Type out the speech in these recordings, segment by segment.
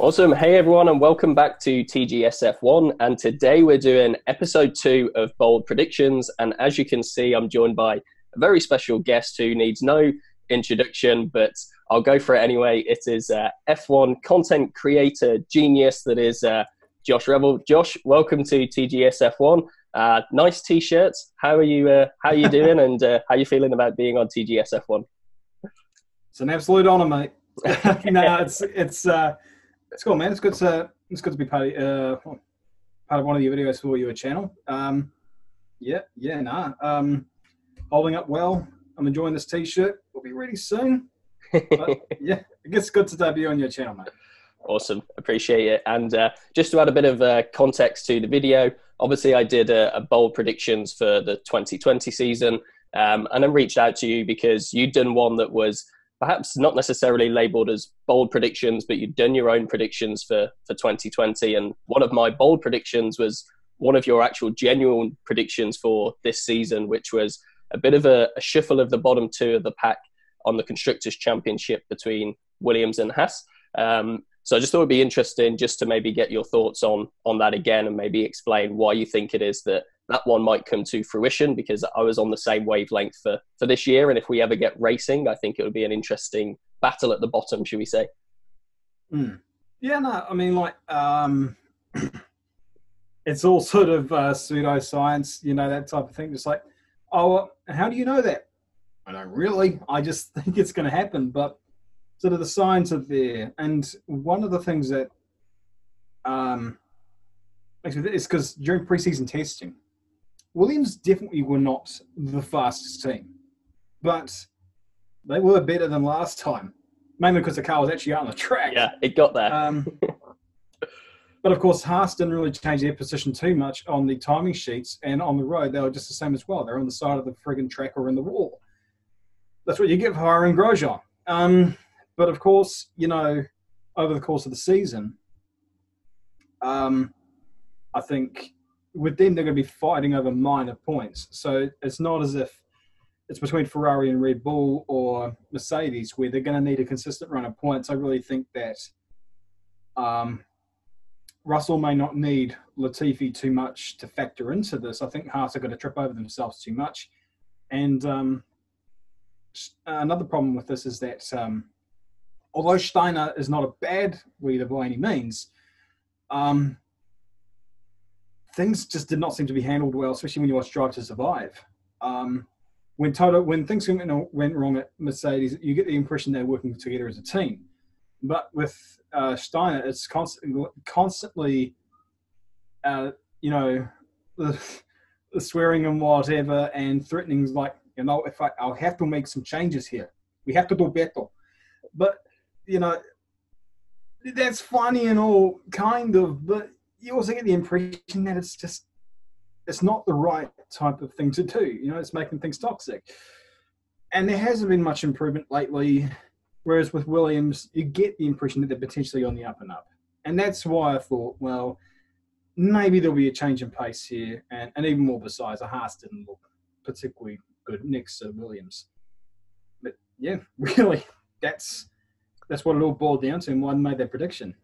Awesome. Hey everyone, and welcome back to TGSF1, and today we're doing episode 2 of Bold Predictions, and as you can see I'm joined by a very special guest who needs no introduction, but I'll go for it anyway. It is F1 content creator genius that is Josh Revell. Josh, welcome to TGSF1. Nice t-shirts. How are you doing, and how are you feeling about being on TGSF1? It's an absolute honor, mate. No, it's cool, man. It's good to be part of one of your videos for your channel. Holding up well. I'm enjoying this t-shirt. We'll be ready soon. But, yeah, it gets good to debut on your channel, mate. Awesome. Appreciate it. And just to add a bit of context to the video, obviously I did a bold predictions for the 2020 season, and then reached out to you because you'd done one that was perhaps not necessarily labelled as bold predictions, but you've done your own predictions for 2020. And one of my bold predictions was one of your actual genuine predictions for this season, which was a bit of a shuffle of the bottom two of the pack on the Constructors' Championship between Williams and Haas. So I just thought it'd be interesting just to maybe get your thoughts on that again, and maybe explain why you think it is that one might come to fruition, because I was on the same wavelength for this year. And if we ever get racing, I think it would be an interesting battle at the bottom, should we say? Mm. Yeah, no, I mean, like, it's all sort of pseudoscience, you know, that type of thing. Just like, oh, how do you know that? I don't really. I just think it's going to happen, but sort of the signs are there. And one of the things that makes me think is because during preseason testing, Williams definitely were not the fastest team, but they were better than last time, mainly because the car was actually out on the track. Yeah, it got there. But of course, Haas didn't really change their position too much on the timing sheets, and on the road, they were just the same as well. They're on the side of the friggin' track or in the wall. That's what you get for hiring Grosjean. But of course, you know, over the course of the season, I think with them, they're going to be fighting over minor points. So it's not as if it's between Ferrari and Red Bull or Mercedes where they're going to need a consistent run of points. I really think that Russell may not need Latifi too much to factor into this. I think Haas are going to trip over themselves too much. And another problem with this is that although Steiner is not a bad leader by any means, things just did not seem to be handled well, especially when you watch Drive to Survive. When things went wrong at Mercedes, you get the impression they're working together as a team. But with Steiner, it's constantly, you know, the swearing and whatever, and threatenings like, you know, if I'll have to make some changes here. We have to do better. But, you know, that's funny and all, kind of, but you also get the impression that it's just, it's not the right type of thing to do. You know, it's making things toxic. And there hasn't been much improvement lately, whereas with Williams, you get the impression that they're potentially on the up and up. And that's why I thought, well, maybe there'll be a change in pace here. And even more besides, the Haas didn't look particularly good next to Williams. But yeah, really, that's what it all boiled down to, and why I made that prediction.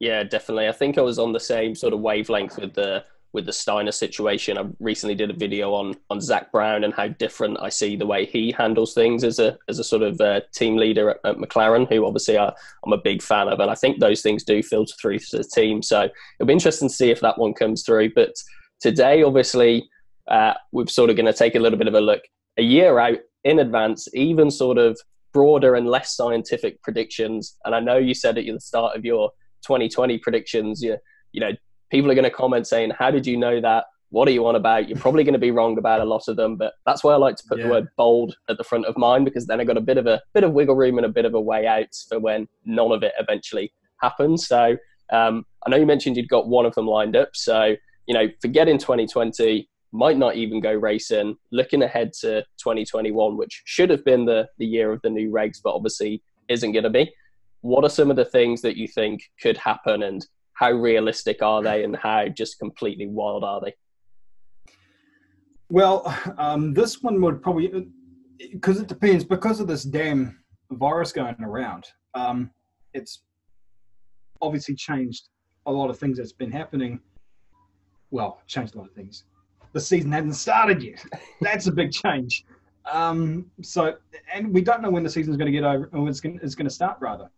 Yeah, definitely. I think I was on the same sort of wavelength with the Steiner situation. I recently did a video on Zac Brown and how different I see the way he handles things as a sort of team leader at McLaren, who obviously I'm a big fan of. And I think those things do filter through to the team. So it'll be interesting to see if that one comes through. But today, obviously, we're sort of going to take a little bit of a look a year out in advance, even sort of broader and less scientific predictions. And I know you said at the start of your 2020 predictions, you know, people are going to comment saying, how did you know that? What are you on about? You're probably going to be wrong about a lot of them, but that's why I like to put the word bold at the front of mine, because then I got a bit of wiggle room and a bit of a way out for when none of it eventually happens. So I know you mentioned you'd got one of them lined up. So, you know, forgetting 2020, might not even go racing, looking ahead to 2021, which should have been the year of the new regs, but obviously isn't going to be. What are some of the things that you think could happen, and how realistic are they, and how just completely wild are they? Well, this one would probably, because it depends, because of this damn virus going around, it's obviously changed a lot of things that's been happening. Well, changed a lot of things. The season hadn't started yet. That's a big change. So, and we don't know when the season's going to get over, or it's going to start rather.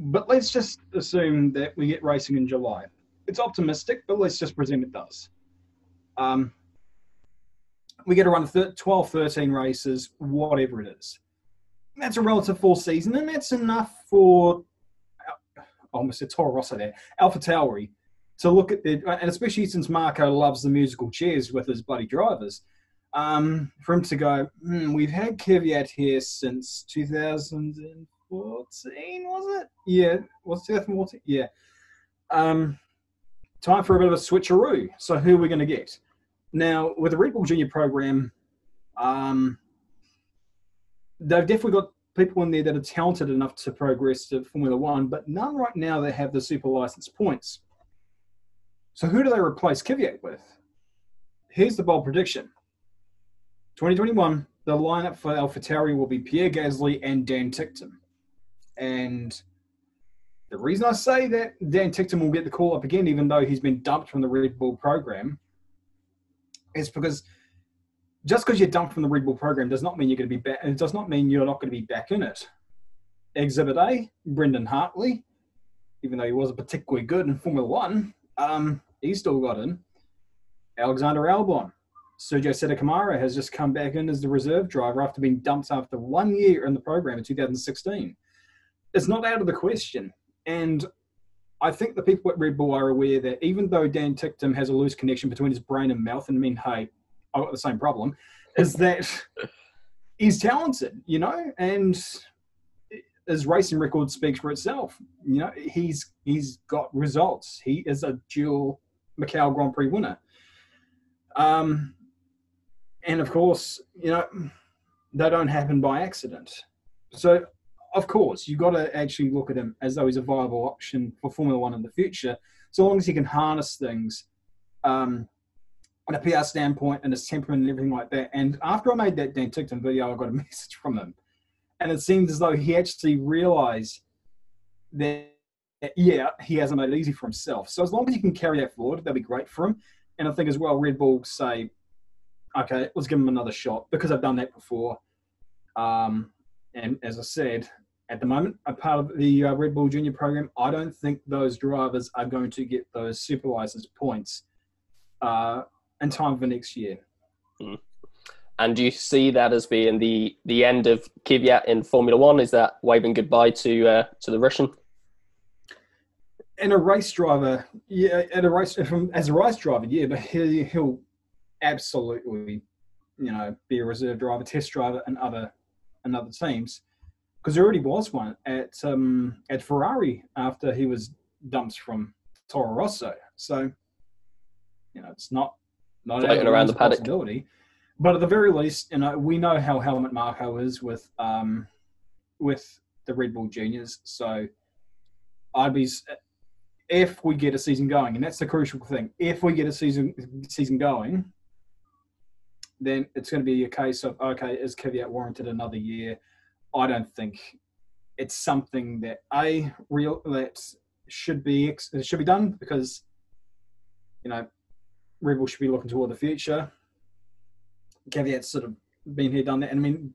But let's just assume that we get racing in July. It's optimistic, but let's just presume it does. We get to run 12, 13 races, whatever it is. That's a relative full season, and that's enough for, almost a Toro Rosso there, Alpha Tauri, to look at their, and especially since Marco loves the musical chairs with his bloody drivers, for him to go, we've had Kvyat here since 2014, was it? Yeah, was it 2014? Yeah. Time for a bit of a switcheroo. So who are we going to get? Now, with the Red Bull Junior program, they've definitely got people in there that are talented enough to progress to Formula One, but none right now that have the super license points. So who do they replace Kvyat with? Here's the bold prediction. 2021, the lineup for AlphaTauri will be Pierre Gasly and Dan Ticktum. And the reason I say that, Dan Ticktum will get the call up again, even though he's been dumped from the Red Bull program, is because just because you're dumped from the Red Bull program does not mean you're going to be back. It does not mean you're not going to be back in it. Exhibit A, Brendon Hartley, even though he wasn't particularly good in Formula One, he still got in. Alexander Albon. Sergio Sette Camara has just come back in as the reserve driver after being dumped after 1 year in the program in 2016. It's not out of the question. And I think the people at Red Bull are aware that even though Dan Ticktum has a loose connection between his brain and mouth, and I mean, hey, I've got the same problem, is that he's talented, you know, and his racing record speaks for itself. You know, he's got results. He is a dual Macau Grand Prix winner. And of course, you know, they don't happen by accident. So, of course, you've got to actually look at him as though he's a viable option for Formula One in the future, so long as he can harness things on a PR standpoint and his temperament and everything like that. And after I made that Dan Ticktum video, I got a message from him. And it seemed as though he actually realised that, yeah, he hasn't made it easy for himself. So as long as he can carry that forward, that'd be great for him. And I think as well, Red Bull say, okay, let's give him another shot because I've done that before. And as I said, at the moment, a part of the Red Bull Junior program, I don't think those drivers are going to get those super license points in time for next year. Mm. And do you see that as being the end of Kvyat in Formula One? Is that waving goodbye to the Russian? In a race driver, yeah. As a race driver, yeah. But he'll absolutely, you know, be a reserve driver, test driver, and other teams, because there already was one at Ferrari after he was dumped from Toro Rosso. So, you know, it's not around the paddock. But at the very least, you know, we know how Helmut Marko is with the Red Bull Juniors. So, I'd be, if we get a season going, and that's the crucial thing. If we get a season going, then it's going to be a case of, okay, is Kvyat warranted another year? I don't think it's something that should be done, because, you know, Red Bull should be looking toward the future. Kvyat's sort of been here, done that. And I mean,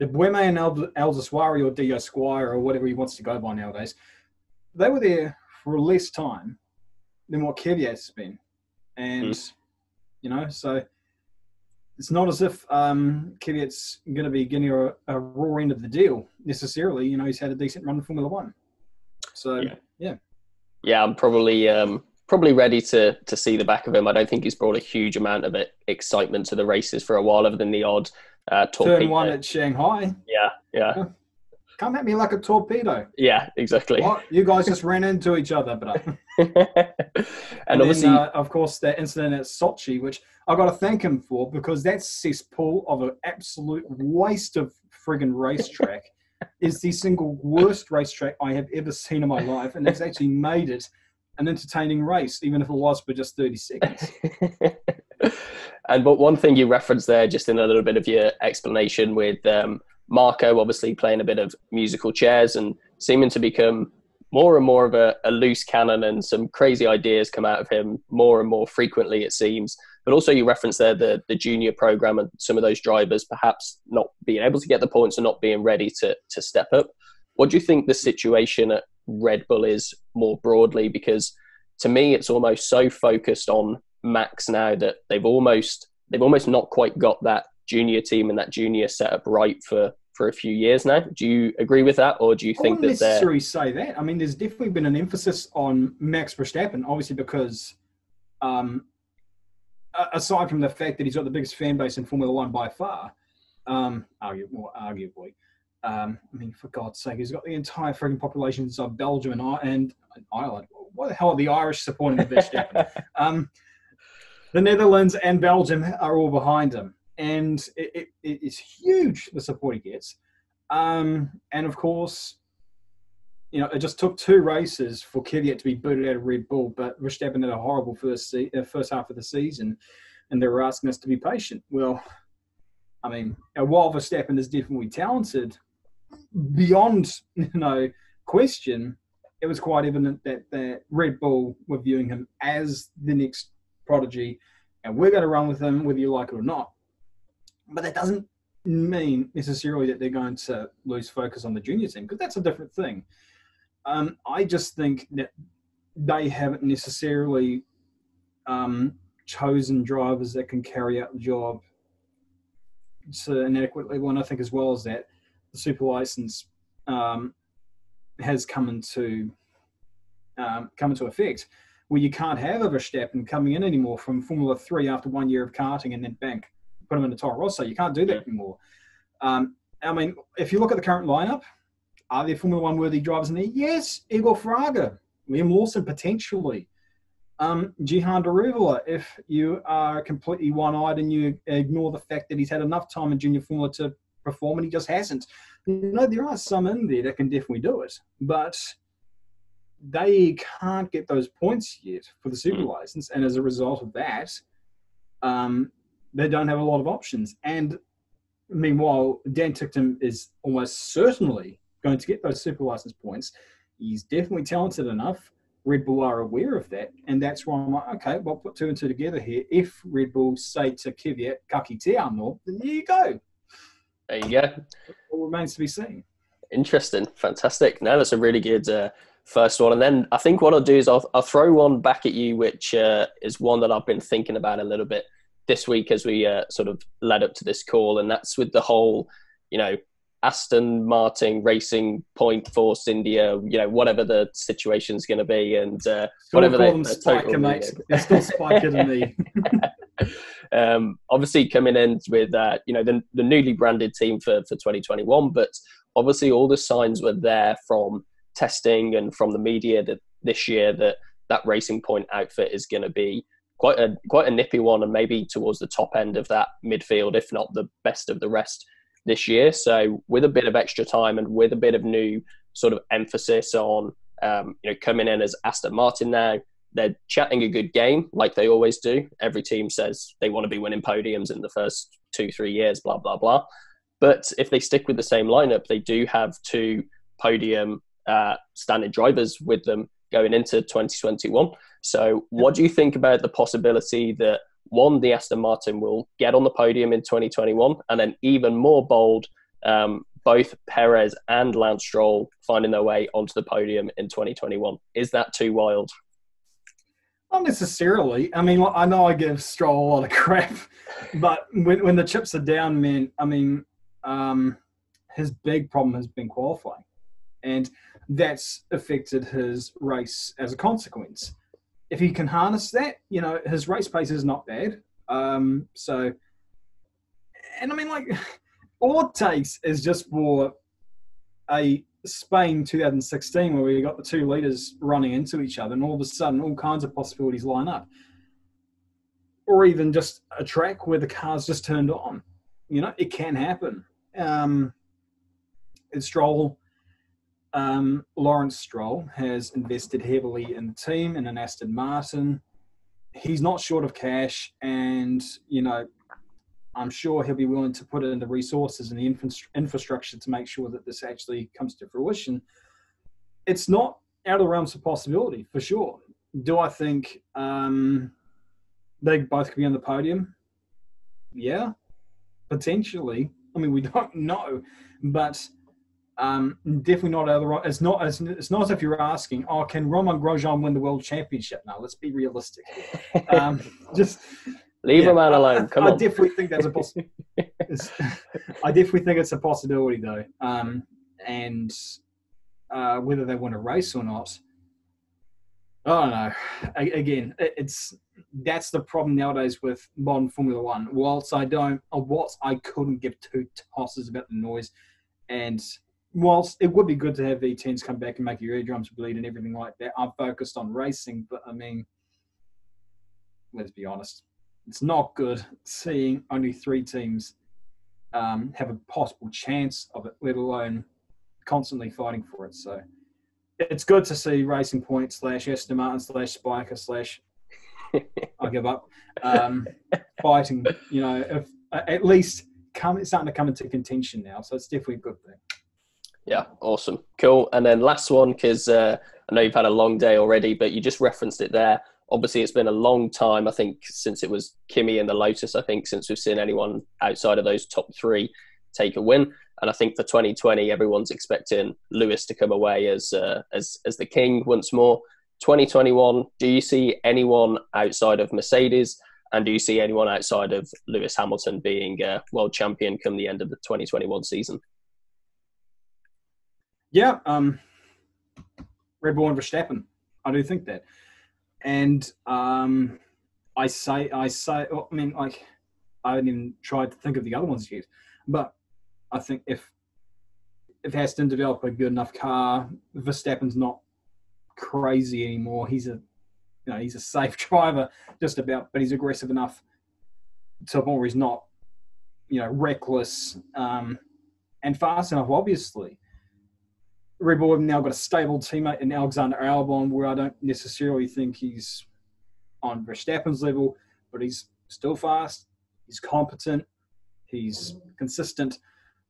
the Buemi and Al-Zaswari or D.O. Squire or whatever he wants to go by nowadays, they were there for less time than what Kvyat's been. And, you know, so it's not as if Kvyat's going to be getting a raw end of the deal necessarily. You know, he's had a decent run in Formula One. So, yeah. Yeah, I'm probably ready to see the back of him. I don't think he's brought a huge amount of excitement to the races for a while, other than the odd torpedo. Turn one at Shanghai. Yeah. Come at me like a torpedo. Yeah, exactly. Well, you guys just ran into each other, but and obviously, then, of course, that incident at Sochi, which I've got to thank him for, because that cesspool of an absolute waste of friggin' racetrack is the single worst racetrack I have ever seen in my life, and it's actually made it an entertaining race, even if it was for just 30 seconds. But one thing you referenced there, just in a little bit of your explanation with Marco, obviously playing a bit of musical chairs and seeming to become more and more of a loose cannon, and some crazy ideas come out of him more and more frequently, it seems. But also you referenced there the junior program and some of those drivers perhaps not being able to get the points and not being ready to step up. What do you think the situation at Red Bull is more broadly? Because to me, it's almost so focused on Max now that they've almost not quite got that junior team and that junior setup right for a few years now. Do you agree with that, or do you think that they're... I wouldn't necessarily say that. I mean, there's definitely been an emphasis on Max Verstappen, obviously because... aside from the fact that he's got the biggest fan base in Formula One by far, arguably. I mean, for God's sake, he's got the entire freaking population of Belgium and Ireland. Why the hell are the Irish supporting Verstappen? The Netherlands and Belgium are all behind him. And it is huge, the support he gets. And, of course, you know, it just took two races for Kvyat to be booted out of Red Bull, but Verstappen had a horrible first half of the season, and they were asking us to be patient. Well, I mean, while Verstappen is definitely talented, beyond, you know, question, it was quite evident that Red Bull were viewing him as the next prodigy, and we're going to run with him whether you like it or not. But that doesn't mean necessarily that they're going to lose focus on the junior team, because that's a different thing. I just think that they haven't necessarily chosen drivers that can carry out the job so inadequately. Well, and I think as well as that, the super license has come into effect, where you can't have a Verstappen coming in anymore from Formula 3 after 1 year of karting and then bank, put him in the Toro Rosso. You can't do that anymore. I mean, if you look at the current lineup, are there Formula 1 worthy drivers in there? Yes, Igor Fraga, Liam Lawson potentially, Jihan Deruvala, if you are completely one-eyed and you ignore the fact that he's had enough time in junior Formula to perform and he just hasn't. You know, there are some in there that can definitely do it, but they can't get those points yet for the super license, and as a result of that, they don't have a lot of options. And meanwhile, Dan Ticktum is almost certainly going to get those super license points. He's definitely talented enough. Red Bull are aware of that. And that's why I'm like, okay, well, put two and two together here. If Red Bull say to Kvyat, kaki te ano, then there you go. There you go. It all remains to be seen. Interesting. Fantastic. No, that's a really good first one. And then I think what I'll do is I'll throw one back at you, which is one that I've been thinking about a little bit this week as we sort of led up to this call, and that's with the whole, you know, Aston Martin Racing Point Force India, you know, whatever the situation's going to be, and whatever they Spiker, mate. They're still Spiker to me. Obviously coming in with you know, the newly branded team for 2021, but obviously all the signs were there from testing and from the media that this year that Racing Point outfit is going to be quite a nippy one, and maybe towards the top end of that midfield, if not the best of the rest this year. So with a bit of extra time and with a bit of new sort of emphasis on, you know, coming in as Aston Martin now, they're chatting a good game like they always do. Every team says they want to be winning podiums in the first 2-3 years, blah, blah, blah. But if they stick with the same lineup, they do have two podium standard drivers with them going into 2021. So what do you think about the possibility that, one, the Aston Martin will get on the podium in 2021, and then even more bold, both Perez and Lance Stroll finding their way onto the podium in 2021? Is that too wild? Not necessarily. I mean, I know I give Stroll a lot of crap, but when the chips are down, man, I mean, his big problem has been qualifying. And that's affected his race as a consequence. If he can harness that, you know, his race pace is not bad. So, and I mean, like, all it takes is just for a Spain 2016 where we got the two leaders running into each other, and all of a sudden all kinds of possibilities line up. Or even just a track where the car's just turned on. You know, it can happen. It's Stroll. Lawrence Stroll has invested heavily in the team and in Aston Martin. He's not short of cash, and, you know, I'm sure he'll be willing to put in the resources and the infrastructure to make sure that this actually comes to fruition. It's not out of the realms of possibility, for sure. Do I think they both could be on the podium? Yeah, potentially. I mean, we don't know, but definitely not out of the realms. It's not as if you're asking, oh, can Romain Grosjean win the world championship? No, let's be realistic. Just leave him out alone. Come on. I definitely think that's a possibility. I definitely think it's a possibility, though. And whether they win a race or not, I don't know. Again, that's the problem nowadays with modern Formula One. Whilst I couldn't give two tosses about the noise, and whilst it would be good to have V10s come back and make your eardrums bleed and everything like that, I'm focused on racing. But I mean, let's be honest, it's not good seeing only three teams have a possible chance of it, let alone constantly fighting for it. So it's good to see Racing Point / Aston Martin / Spiker / I give up fighting, you know, if at least it's starting to come into contention now. So it's definitely a good thing. Yeah, awesome. Cool. And then last one, because I know you've had a long day already, but you just referenced it there. Obviously, it's been a long time, I think, since it was Kimi and the Lotus, I think, since we've seen anyone outside of those top three take a win. And I think for 2020, everyone's expecting Lewis to come away as the king once more. 2021, do you see anyone outside of Mercedes? And do you see anyone outside of Lewis Hamilton being world champion come the end of the 2021 season? Yeah, Red Bull and Verstappen. I do think that. And I haven't even tried to think of the other ones yet. But I think if Aston develop a good enough car, Verstappen's not crazy anymore. He's a safe driver just about, but he's aggressive enough to where he's not, reckless and fast enough. Obviously, Red Bull have now got a stable teammate in Alexander Albon, where I don't necessarily think he's on Verstappen's level, but he's still fast, he's competent, he's consistent.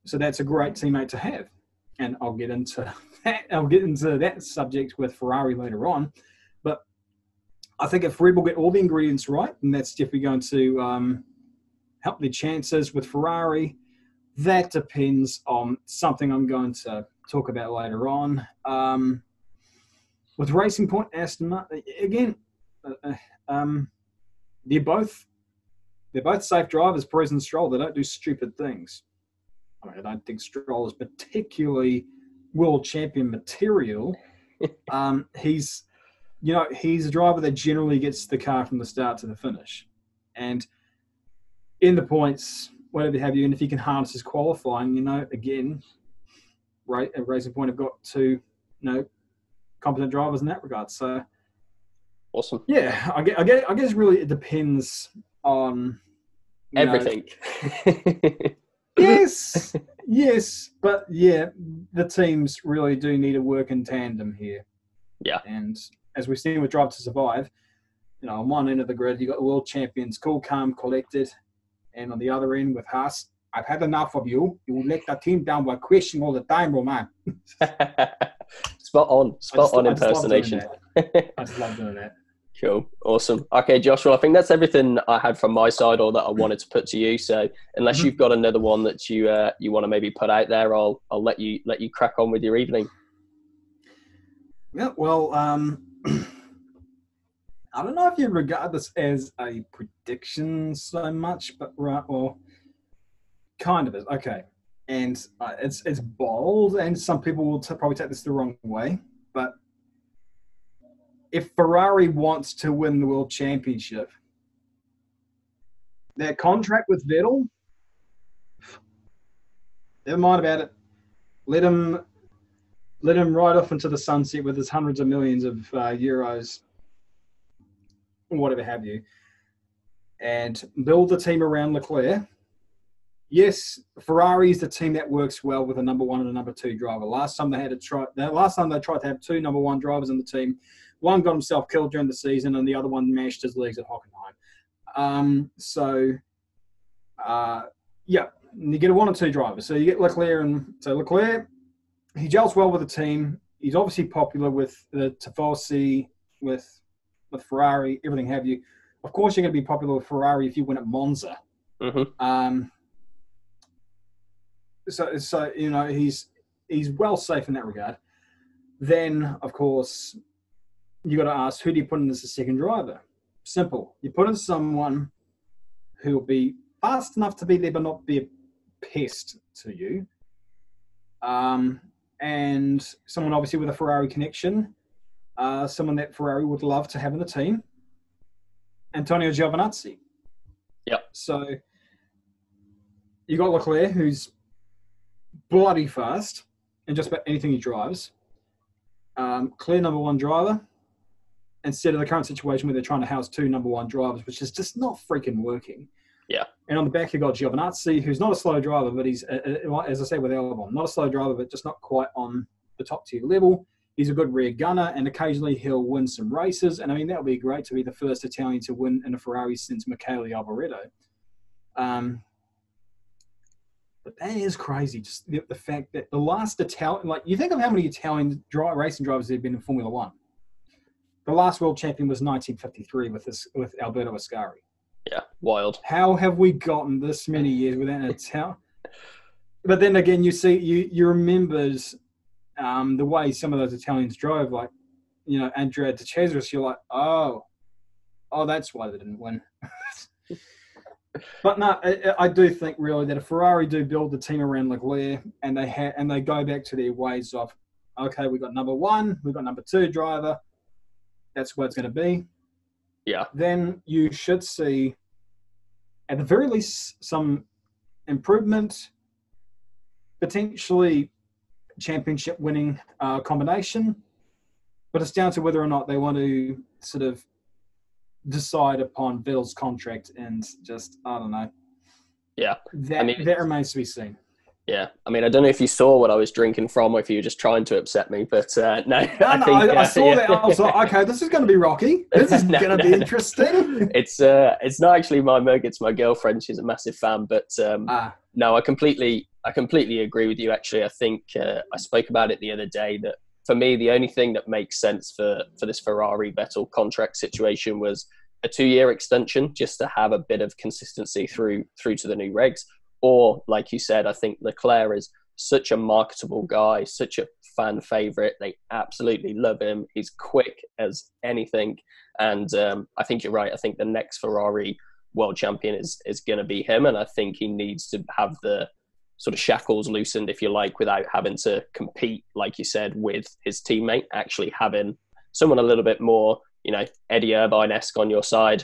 So that's a great teammate to have. And I'll get into that. I'll get into that subject with Ferrari later on. But I think if Red Bull get all the ingredients right, and that's definitely going to help their chances with Ferrari. That depends on something I'm going to talk about later on. With Racing Point, Aston Martin, again, they're both safe drivers, Perez and Stroll. They don't do stupid things. I don't think Stroll is particularly world champion material. He's a driver that generally gets the car from the start to the finish, and in the points, whatever have you. And if he can harness his qualifying, again, right at Racing Point, I've got two, competent drivers in that regard. So awesome. Yeah, I guess really it depends on everything. Yes, but yeah, the teams really do need to work in tandem here. Yeah, and as we've seen with Drive to Survive, on one end of the grid you got the world champions, cool, calm, collected, and on the other end with Haas, I've had enough of you. You let the team down by questioning all the time, Romain. Spot on impersonation. I just love doing that. Cool. Awesome. Okay, Josh, I think that's everything I had from my side or that I wanted to put to you. So unless you've got another one that you want to maybe put out there, I'll let you crack on with your evening. Yeah, well, I don't know if you regard this as a prediction so much, but kind of is. Okay. And it's bold, and some people will probably take this the wrong way, but if Ferrari wants to win the world championship, their contract with Vettel, never mind about it. Let him ride off into the sunset with his hundreds of millions of euros, whatever have you, and build the team around Leclerc. Yes, Ferrari is the team that works well with a number one and a number two driver. Last time they tried to have two number one drivers in the team. One got himself killed during the season, and the other one mashed his legs at Hockenheim. You get a one or two driver. So you get Leclerc, he gels well with the team. he's obviously popular with the Tifosi, with Ferrari, everything have you. Of course, you're going to be popular with Ferrari if you win at Monza. Mm-hmm. So you know, he's well safe in that regard. Then, of course, you got to ask, who do you put in as the second driver? Simple. You put in someone who will be fast enough to be there but not be a pest to you. And someone obviously with a Ferrari connection, someone that Ferrari would love to have in the team, Antonio Giovinazzi. Yeah. So you got Leclerc, who's bloody fast in just about anything he drives. Clear number one driver, instead of the current situation where they're trying to house two number one drivers, which is just not freaking working. Yeah. And on the back, you got Giovinazzi, who's not a slow driver, but he's, as I say with Albon, not a slow driver, but just not quite on the top tier level. He's a good rear gunner, and occasionally he'll win some races. And, I mean, that would be great to be the first Italian to win in a Ferrari since Michele Alboreto. But that is crazy, just the fact that the last Italian, like, you think of how many Italian racing drivers there have been in Formula One. The last world champion was 1953 with Alberto Ascari. Yeah, wild. How have we gotten this many years without an Italian? But then again, you see, you remembered the way some of those Italians drove, like, you know, Andrea De Cesaris. You're like, oh, that's why they didn't win. But no, I do think really that if Ferrari do build the team around Leclerc and they go back to their ways of, okay, we've got number one, we've got number two driver. That's what it's going to be. Yeah. Then you should see, at the very least, some improvement, potentially championship-winning combination. But it's down to whether or not they want to sort of decide upon Vettel's contract and just, I don't know. Yeah. That remains to be seen. Yeah, I mean, I don't know if you saw what I was drinking from or if you were just trying to upset me, but I saw that. I was like, okay, this is going to be rocky. This is going to be interesting. It's not actually my mug, it's my girlfriend. She's a massive fan, but no, I completely agree with you, actually. I think I spoke about it the other day that for me, the only thing that makes sense for this Ferrari Vettel contract situation was a 2-year extension just to have a bit of consistency through to the new regs. Or, like you said, I think Leclerc is such a marketable guy, such a fan favourite. They absolutely love him. He's quick as anything. And I think you're right. I think the next Ferrari world champion is going to be him. And I think he needs to have the sort of shackles loosened, if you like, without having to compete, like you said, with his teammate. Actually having someone a little bit more, you know, Eddie Irvine-esque on your side,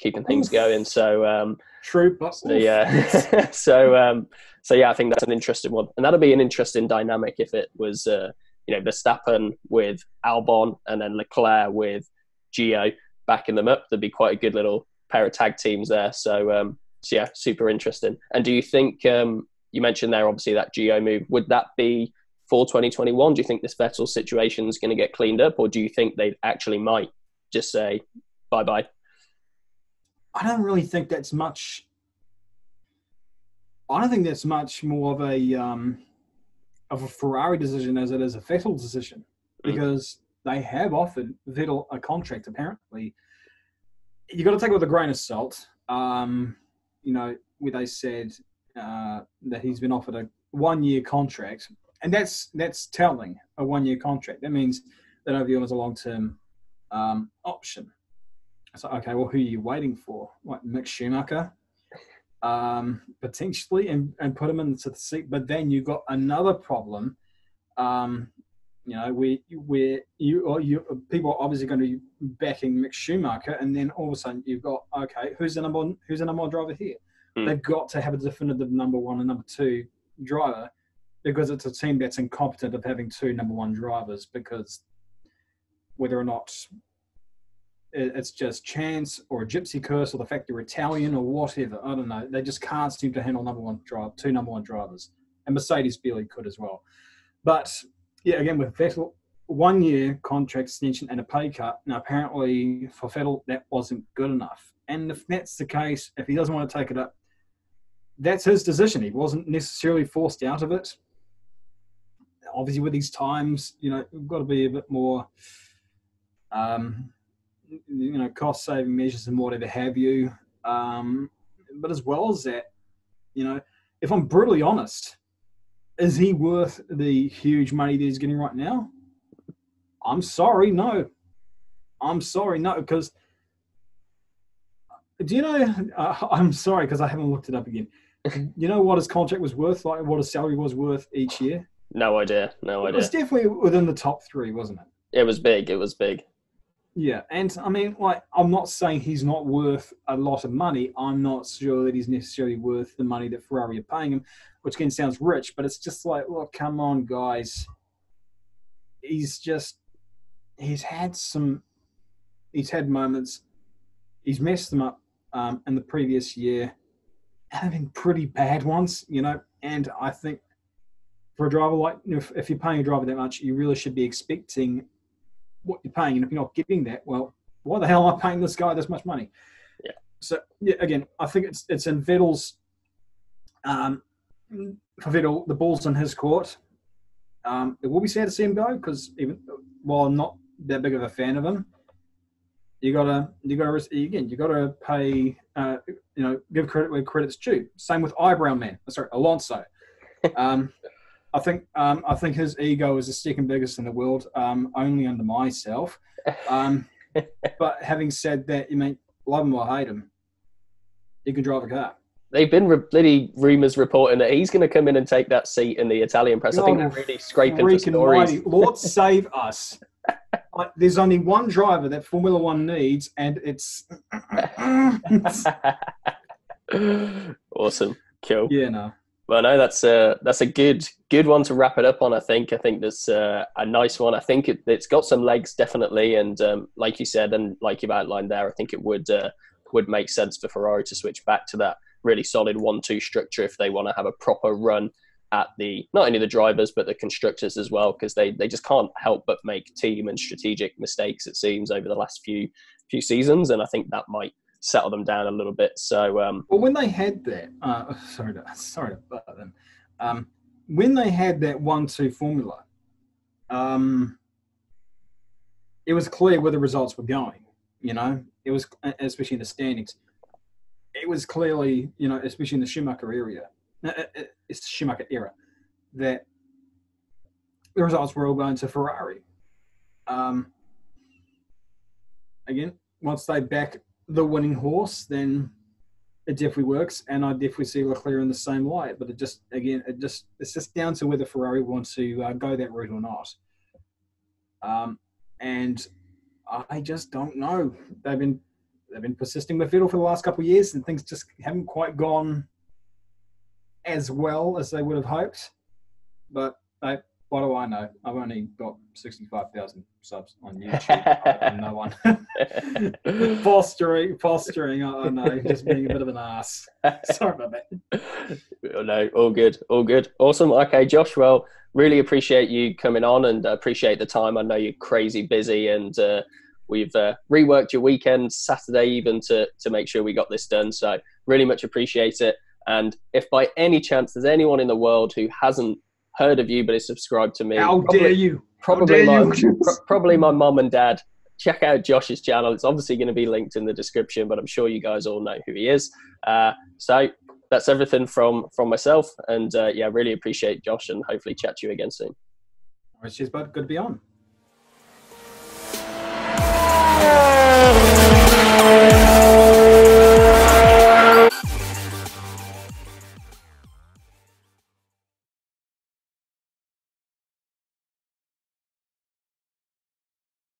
keeping things going. So true, but yeah. So yeah, I think that's an interesting one, and that'll be an interesting dynamic if it was you know, Verstappen with Albon and then Leclerc with Gio backing them up. There'd be quite a good little pair of tag teams there. So so yeah, super interesting. And do you think you mentioned there obviously that Gio move, would that be for 2021? Do you think this Vettel situation is going to get cleaned up, or do you think they actually might just say bye bye? I don't really think that's much. I don't think that's much more of a Ferrari decision as it is a Vettel decision, because they have offered Vettel a contract. Apparently, you got to take it with a grain of salt. You know, where they said that he's been offered a 1-year contract, and that's telling, a 1-year contract. That means they don't view him as a long-term option. So, okay, well, who are you waiting for? Like Mick Schumacher, potentially, and put him into the seat. But then you've got another problem, you know, where people are obviously going to be backing Mick Schumacher, and then all of a sudden you've got, okay, who's the number one driver here? Mm. They've got to have a definitive number one and number two driver, because it's a team that's incompetent of having two number one drivers, because whether or not it's just chance or a gypsy curse or the fact they're Italian or whatever, I don't know. They just can't seem to handle two number one drivers. And Mercedes barely could as well. But, yeah, again, with Vettel, 1-year contract extension and a pay cut. Now, apparently for Vettel, that wasn't good enough. And if that's the case, if he doesn't want to take it up, that's his decision. He wasn't necessarily forced out of it. obviously with these times, you know, we've got to be a bit more, you know, cost-saving measures and whatever have you. But as well as that, you know, if I'm brutally honest, is he worth the huge money that he's getting right now? I'm sorry, no. I'm sorry, no, because do you know, I'm sorry because I haven't looked it up again. You know what his contract was worth, like what his salary was worth each year? No idea, no idea. It was definitely within the top three, wasn't it? It was big, it was big. Yeah, and I mean, like, I'm not saying he's not worth a lot of money. I'm not sure that he's necessarily worth the money that Ferrari are paying him, which again sounds rich, but it's just like, well, come on, guys. He's just, he's had moments, he's messed them up in the previous year, having pretty bad ones, you know, and I think for a driver like, you know, if you're paying a driver that much, you really should be expecting what you're paying, and if you're not getting that, well, why the hell am I paying this guy this much money? Yeah. So, yeah, again, I think it's in Vettel's, for Vettel, the ball's in his court. It will be sad to see him go, because even while I'm not that big of a fan of him, you gotta pay, you know, give credit where credit's due. Same with Eyebrow Man. Sorry, Alonso. I think his ego is the second biggest in the world, only under myself. But having said that, you mean love him or hate him, he can drive a car. They've been bloody rumours reporting that he's going to come in and take that seat in the Italian press. God, I think they're really scraping the stories. Mighty. Lord save us. Like, there's only one driver that Formula One needs, and it's awesome. Cool. Yeah, no. Well, no, that's a good one to wrap it up on. I think that's a nice one. I think it's got some legs, definitely, and like you said and like you've outlined there, I think it would make sense for Ferrari to switch back to that really solid 1-2 structure if they want to have a proper run at the not only the drivers but the constructors as well, because they just can't help but make team and strategic mistakes, it seems, over the last few seasons, and I think that might settle them down a little bit. So well, when they had that sorry to butt them, when they had that 1-2 formula, it was clear where the results were going, you know. It was, especially in the standings, it was clearly, you know, especially in the Schumacher area. It's the Schumacher era that the results were all going to Ferrari. Again, once they back the winning horse, then it definitely works, and I definitely see Leclerc in the same light. But it's just down to whether Ferrari wants to go that route or not. And I just don't know. They've been persisting with Vettel for the last couple of years, and things just haven't quite gone as well as they would have hoped. But hey, what do I know? I've only got 65,000 subs on YouTube. I'm no one fostering. I know, just being a bit of an ass. Sorry about that. No, all good. Awesome. Okay, Josh. Well, really appreciate you coming on, and appreciate the time. I know you're crazy busy, and we've reworked your weekend Saturday even to make sure we got this done. So really much appreciate it. And if by any chance there's anyone in the world who hasn't heard of you but is subscribed to me, probably my mum and dad, check out Josh's channel. It's obviously going to be linked in the description, but I'm sure you guys all know who he is. So that's everything from myself, and yeah, really appreciate Josh, and hopefully chat to you again soon. All right, cheers, bud. Good to be on.